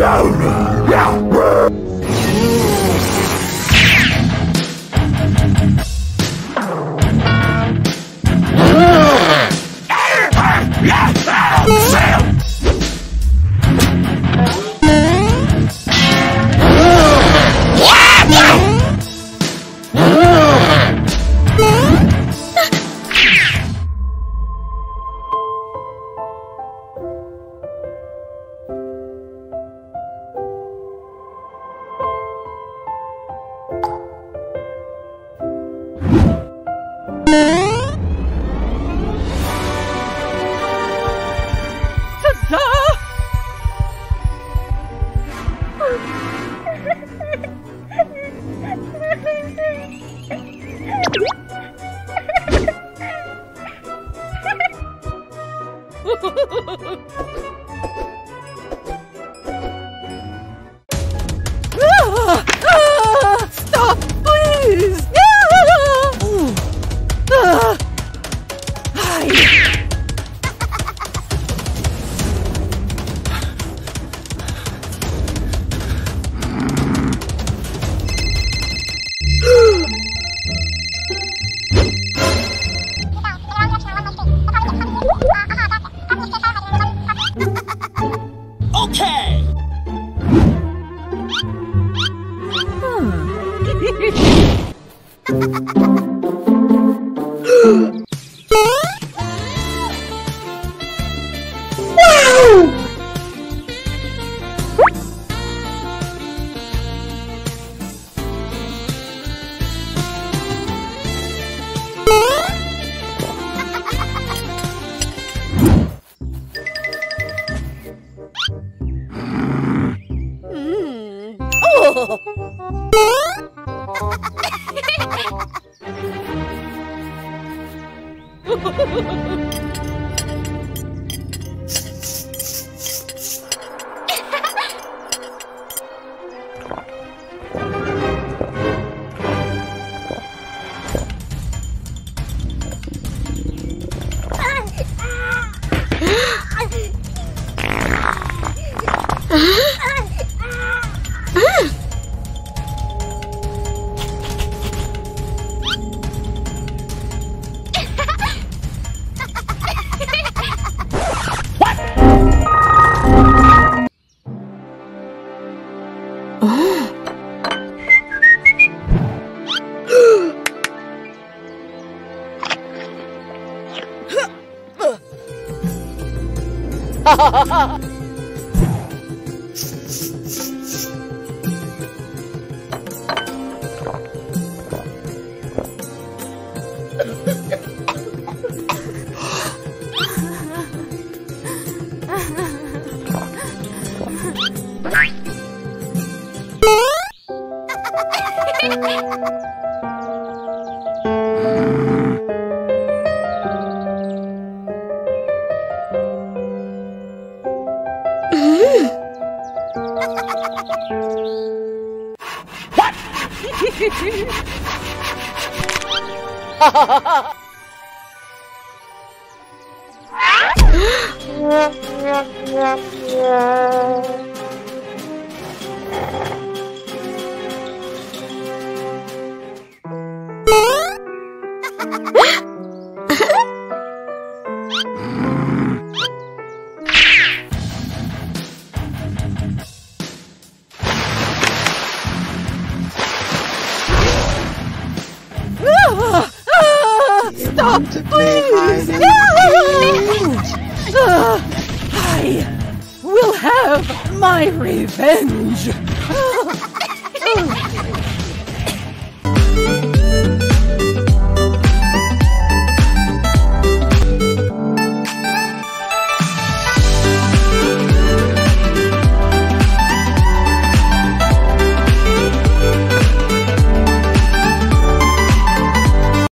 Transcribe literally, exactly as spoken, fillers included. I will have my revenge.